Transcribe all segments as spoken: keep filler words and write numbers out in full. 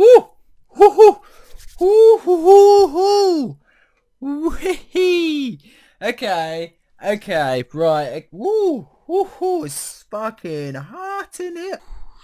Ooh! Woohoo! Ooh! Hoo hoo hoo! Okay. Okay. Right. Woo! Woohoo! It's fucking hot in it.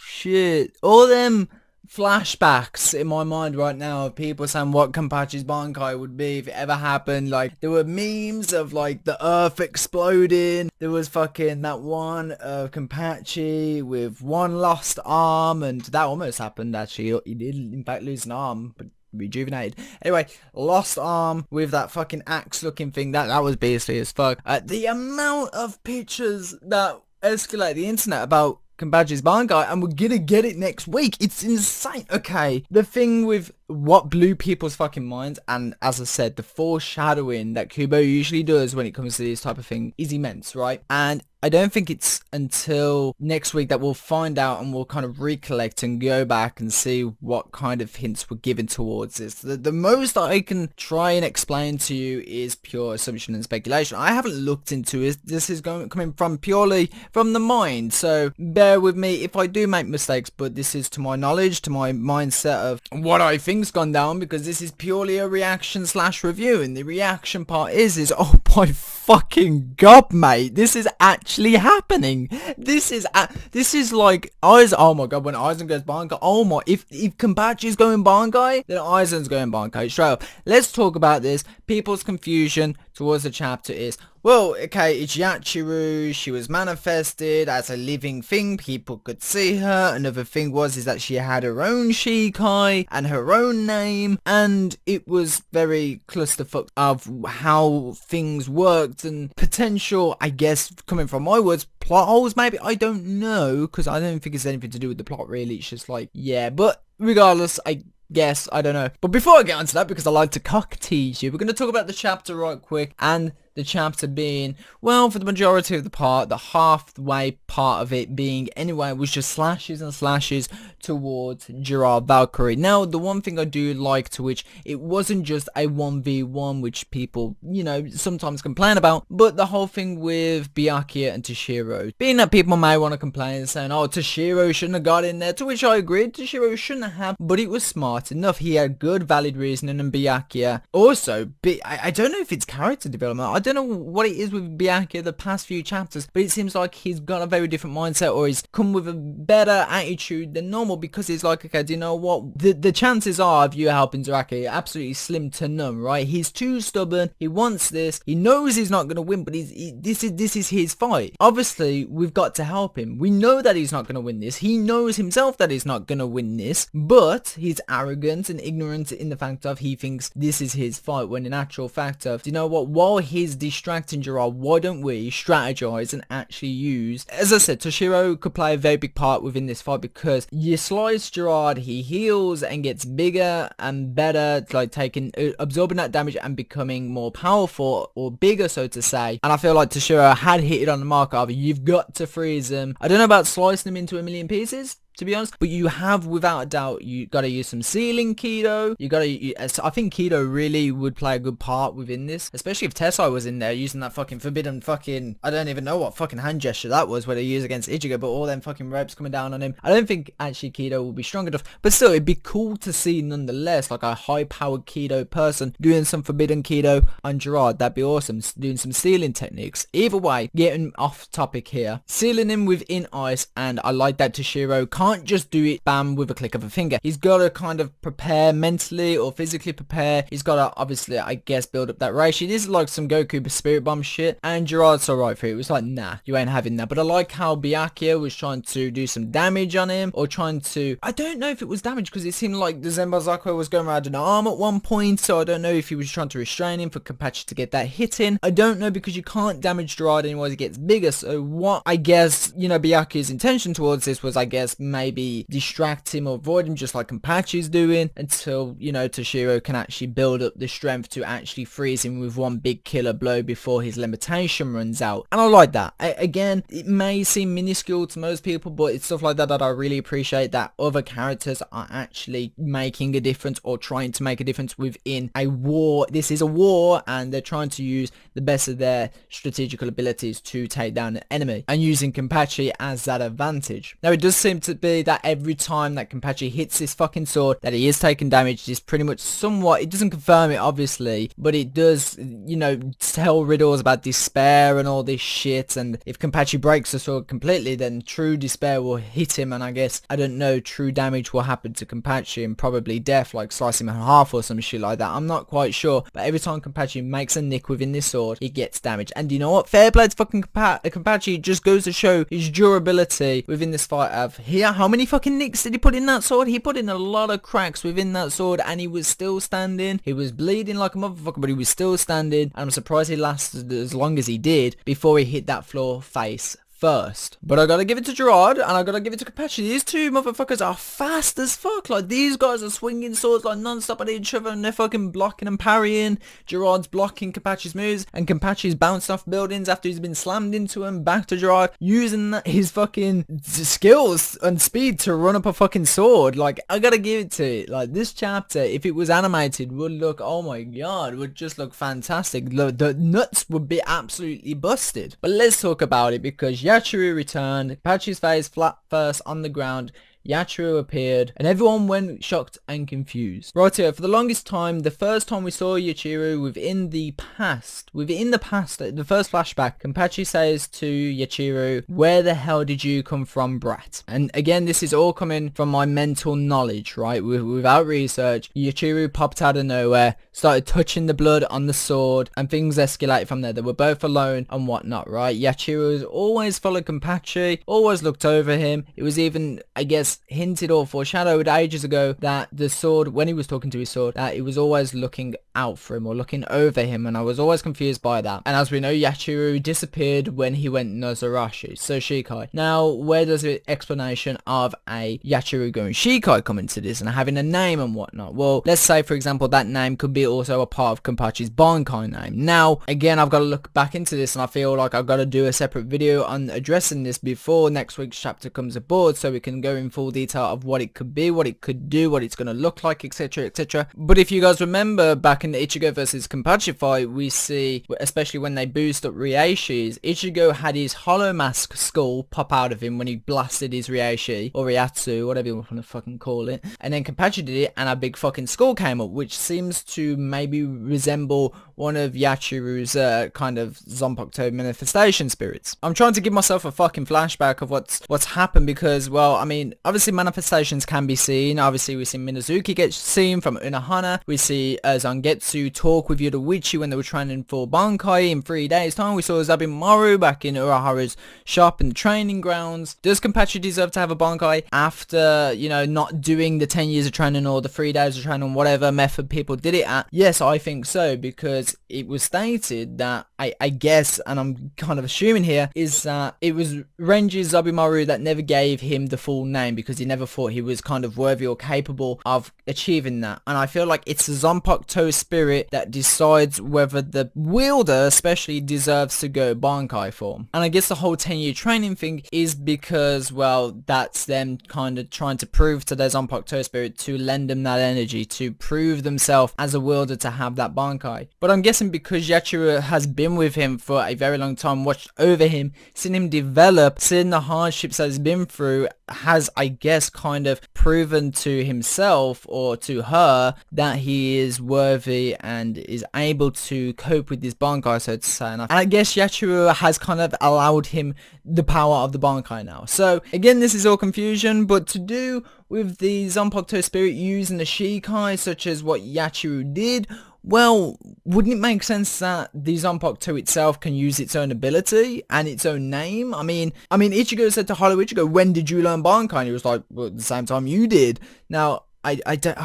Shit. All them flashbacks in my mind right now of people saying what Kenpachi's Bankai would be if it ever happened. Like, there were memes of like the earth exploding. There was fucking that one of Kenpachi with one lost arm, and that almost happened actually. He did in fact lose an arm, but rejuvenated. Anyway, lost arm with that fucking axe looking thing. That that was beastly as fuck. Uh, the amount of pictures that escalate the internet about Kenpachi's Bankai, and we're gonna get it next week. It's insane. Okay, the thing with what blew people's fucking minds, and as I said, the foreshadowing that Kubo usually does when it comes to this type of thing is immense, right? And I don't think it's until next week that we'll find out, and we'll kind of recollect and go back and see what kind of hints were given towards this. The, the most I can try and explain to you is pure assumption and speculation. I haven't looked into it. This is going coming from purely from the mind, so bear with me if I do make mistakes, but this is to my knowledge, to my mindset of what I think gone down, because this is purely a reaction slash review, and the reaction part is is oh my fucking god, mate, this is actually happening. This is a this is like Aizen. Oh my god, when Aizen goes Bankai, oh my, if if Kenpachi's going Bankai, then Aizen's going Bankai straight up. Let's talk about this. People's confusion towards the chapter is, well, okay, it's Yachiru, she was manifested as a living thing, people could see her. Another thing was is that she had her own Shikai and her own name, and it was very clusterfuck of how things worked and potential, I guess, coming from my words, plot holes maybe, I don't know, because I don't think it's anything to do with the plot really, it's just like, yeah, but regardless, I guess, I don't know. But before I get onto that, because I like to cock tease you, we're going to talk about the chapter right quick, and the chapter being, well, for the majority of the part, the halfway part of it being, anyway, was just slashes and slashes towards Gerard Valkyrie. Now, the one thing I do like to which, it wasn't just a one v one, which people, you know, sometimes complain about, but the whole thing with Byakuya and Toshiro. Being that people may want to complain and saying, oh, Toshiro shouldn't have got in there, to which I agree, Toshiro shouldn't have, but it was smart enough. He had good, valid reasoning, and Byakuya also, I, I don't know if it's character development, I I don't know what it is with Byakuya the past few chapters, but it seems like he's got a very different mindset, or he's come with a better attitude than normal, because he's like, okay, do you know what, the the chances are of you helping Zaraki are absolutely slim to none, right? He's too stubborn, he wants this, he knows he's not going to win, but he's, he, this is this is his fight. Obviously, we've got to help him. We know that he's not going to win this. He knows himself that he's not going to win this, but he's arrogant and ignorant in the fact of he thinks this is his fight, when in actual fact of, do you know what, while he's distracting Gerard, why don't we strategize and actually use, as I said, Toshiro could play a very big part within this fight, because you slice Gerard, he heals and gets bigger and better, like taking absorbing that damage and becoming more powerful or bigger, so to say. And I feel like Toshiro had hit it on the mark of, you've got to freeze him. I don't know about slicing him into a million pieces, to be honest, but you have, without a doubt, you gotta use some sealing Kido. You gotta, you, I think Kido really would play a good part within this, especially if Tessai was in there using that fucking forbidden fucking, I don't even know what fucking hand gesture that was, where they use against Ichigo, but all them fucking ropes coming down on him. I don't think actually Kido will be strong enough, but still, it'd be cool to see nonetheless, like a high-powered Kido person doing some forbidden Kido on Gerard. That'd be awesome. Doing some sealing techniques. Either way, getting off topic here, sealing him within ice, and I like that Toshiro can't just do it bam with a click of a finger. He's got to kind of prepare mentally or physically prepare. He's got to obviously, I guess, build up that Reishi. This is like some Goku Spirit Bomb shit, and Gerard's alright for it. It was like, nah, you ain't having that. But I like how Byakuya was trying to do some damage on him, or trying to, I don't know if it was damage, because it seemed like the Zenbazaku was going around an arm at one point, so I don't know if he was trying to restrain him for Kenpachi to get that hit in. I don't know, because you can't damage Gerard anymore as he gets bigger. So what, I guess, you know, Byakuya's intention towards this was, I guess, maybe distract him or avoid him, just like Kenpachi's doing, until, you know, Toshiro can actually build up the strength to actually freeze him with one big killer blow before his limitation runs out. And I like that. I, again, it may seem minuscule to most people, but it's stuff like that that I really appreciate, that other characters are actually making a difference or trying to make a difference within a war. This is a war, and they're trying to use the best of their strategical abilities to take down an enemy, and using Kenpachi as that advantage. Now, it does seem to be that every time that Kenpachi hits this fucking sword that he is taking damage. Is pretty much somewhat, it doesn't confirm it obviously, but it does, you know, tell riddles about despair and all this shit. And if Kenpachi breaks the sword completely, then true despair will hit him, and I guess, I don't know, true damage will happen to Kenpachi, and probably death, like slice him in half or some shit like that. I'm not quite sure, but every time Kenpachi makes a nick within this sword, he gets damage. And you know what, fair play to fucking Kenpachi, just goes to show his durability within this fight of here. How many fucking nicks did he put in that sword? He put in a lot of cracks within that sword, and he was still standing. He was bleeding like a motherfucker, but he was still standing, and I'm surprised he lasted as long as he did before he hit that floor face first. But I gotta give it to Gerard, and I gotta give it to Kenpachi. These two motherfuckers are fast as fuck. Like, these guys are swinging swords like non-stop at each other, and they're fucking blocking and parrying. Gerard's blocking Kenpachi's moves, and Kenpachi's bouncing off buildings after he's been slammed into him back to Gerard, using his fucking skills and speed to run up a fucking sword. Like, I gotta give it to it. Like, this chapter, if it was animated, would look, oh my god, would just look fantastic. Look, the nuts would be absolutely busted. But let's talk about it, because yeah, Yachiru returned, Kenpachi's face flat first on the ground. Yachiru appeared, and everyone went shocked and confused. Right here, for the longest time, the first time we saw Yachiru within the past, within the past, the first flashback, Kenpachi says to Yachiru, where the hell did you come from, brat? And again, this is all coming from my mental knowledge, right? Without research, Yachiru popped out of nowhere, started touching the blood on the sword, and things escalated from there. They were both alone and whatnot, right? Yachiru has always followed Kenpachi, always looked over him. It was even, I guess, hinted or foreshadowed ages ago that the sword, when he was talking to his sword, that it was always looking out for him or looking over him, and I was always confused by that. And as we know, Yachiru disappeared when he went Nozarashi, so Shikai. Now, where does the explanation of a Yachiru going Shikai come into this and having a name and whatnot? Well, let's say, for example, that name could be also a part of Kenpachi's Bankai name. Now, again, I've got to look back into this, and I feel like I've got to do a separate video on addressing this before next week's chapter comes aboard, so we can go in full detail of what it could be, what it could do, what it's going to look like, etc, etc. But if you guys remember back in the Ichigo versus Kenpachi fight, we see, especially when they boosted up Reishi's, Ichigo had his hollow mask skull pop out of him when he blasted his Reishi or Ryatsu, whatever you want to fucking call it, and then Kenpachi did it and a big fucking skull came up, which seems to maybe resemble one of Yachiru's uh, kind of Zanpakuto manifestation spirits. I'm trying to give myself a fucking flashback of what's what's happened, because, well, I mean, I've Obviously manifestations can be seen. Obviously we see Minazuki get seen from Unahana. We see uh, Zangetsu talk with Yhwach when they were training for Bankai in three days time. We saw Zabimaru back in Urahara's shop in the training grounds. Does Kenpachi deserve to have a Bankai after, you know, not doing the ten years of training or the three days of training, whatever method people did it at? Yes, I think so, because it was stated that, I, I guess, and I'm kind of assuming here, is that it was Renji Zabimaru that never gave him the full name, because because he never thought he was kind of worthy or capable of achieving that. And I feel like it's the Zanpakuto spirit that decides whether the wielder especially deserves to go Bankai form. And I guess the whole ten year training thing is because, well, that's them kind of trying to prove to their Zanpakuto spirit to lend them that energy, to prove themselves as a wielder to have that Bankai. But I'm guessing because Yachiru has been with him for a very long time, watched over him, seen him develop, seen the hardships that he's been through, has, I guess, kind of proven to himself or to her that he is worthy and is able to cope with this Bankai, so to say. And I guess Yachiru has kind of allowed him the power of the Bankai now. So again, this is all confusion, but to do with the Zanpakuto spirit using the Shikai, such as what Yachiru did, well, wouldn't it make sense that the Zanpakuto itself can use its own ability and its own name? I mean, I mean, Ichigo said to Hollow Ichigo, when did you learn Bankai? And he was like, well, at the same time you did. Now, I, I don't...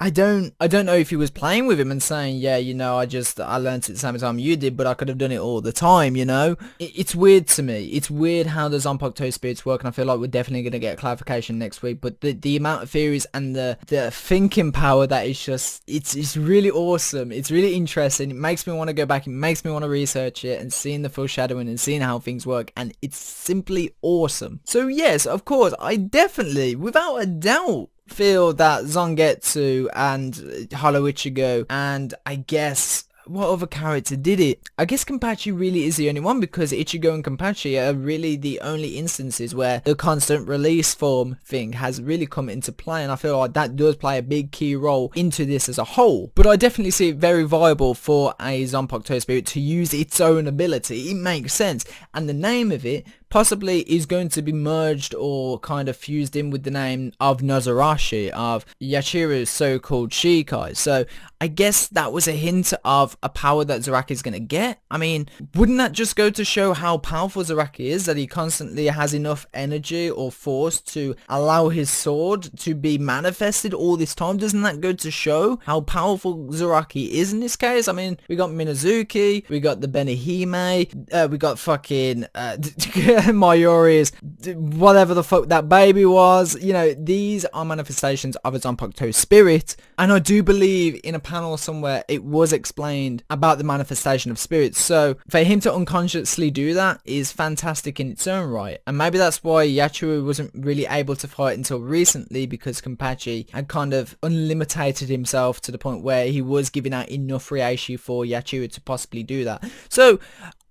I don't, I don't know if he was playing with him and saying, yeah, you know, I just, I learned it at the same time you did, but I could have done it all the time, you know? It, it's weird to me. It's weird how the Zanpakuto spirits work, and I feel like we're definitely going to get clarification next week, but the, the amount of theories and the, the thinking power that is just, it's, it's really awesome. It's really interesting. It makes me want to go back. It makes me want to research it and seeing the foreshadowing and seeing how things work, and it's simply awesome. So yes, of course, I definitely, without a doubt, feel that Zangetsu and Hollow Ichigo and I guess what other character did it? I guess Kenpachi really is the only one, because Ichigo and Kenpachi are really the only instances where the constant release form thing has really come into play, and I feel like that does play a big key role into this as a whole. But I definitely see it very viable for a Zanpakuto spirit to use its own ability. It makes sense, and the name of it possibly is going to be merged or kind of fused in with the name of Nozarashi, of Yachiru's so-called Shikai. So I guess that was a hint of a power that Zaraki is going to get. I mean, wouldn't that just go to show how powerful Zaraki is, that he constantly has enough energy or force to allow his sword to be manifested all this time? Doesn't that go to show how powerful Zaraki is in this case? I mean, we got Minazuki, we got the Benihime, uh, we got fucking uh, Mayuri's, whatever the fuck that baby was. You know, these are manifestations of a Zanpakuto spirit, and I do believe in a panel somewhere it was explained about the manifestation of spirits. So for him to unconsciously do that is fantastic in its own right, and maybe that's why Yachiru wasn't really able to fight until recently, because Kenpachi had kind of unlimited himself to the point where he was giving out enough Reishi for Yachiru to possibly do that. So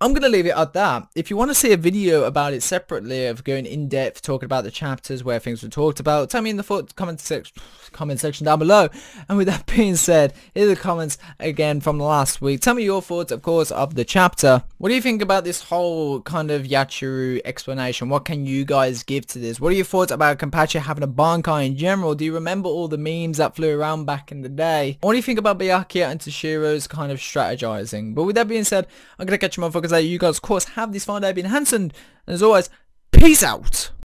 I'm going to leave it at that. If you want to see a video about it separately, of going in depth, talking about the chapters, where things were talked about, tell me in the thought, comment, sec comment section down below. And with that being said, here are the comments again from last week. Tell me your thoughts, of course, of the chapter. What do you think about this whole kind of Yachiru explanation? What can you guys give to this? What are your thoughts about Kenpachi having a Bankai in general? Do you remember all the memes that flew around back in the day? What do you think about Byakuya and Toshiro's kind of strategizing? But with that being said, I'm going to catch you motherfuckers. You guys, of course, have this fine day been handsome, and as always, peace out.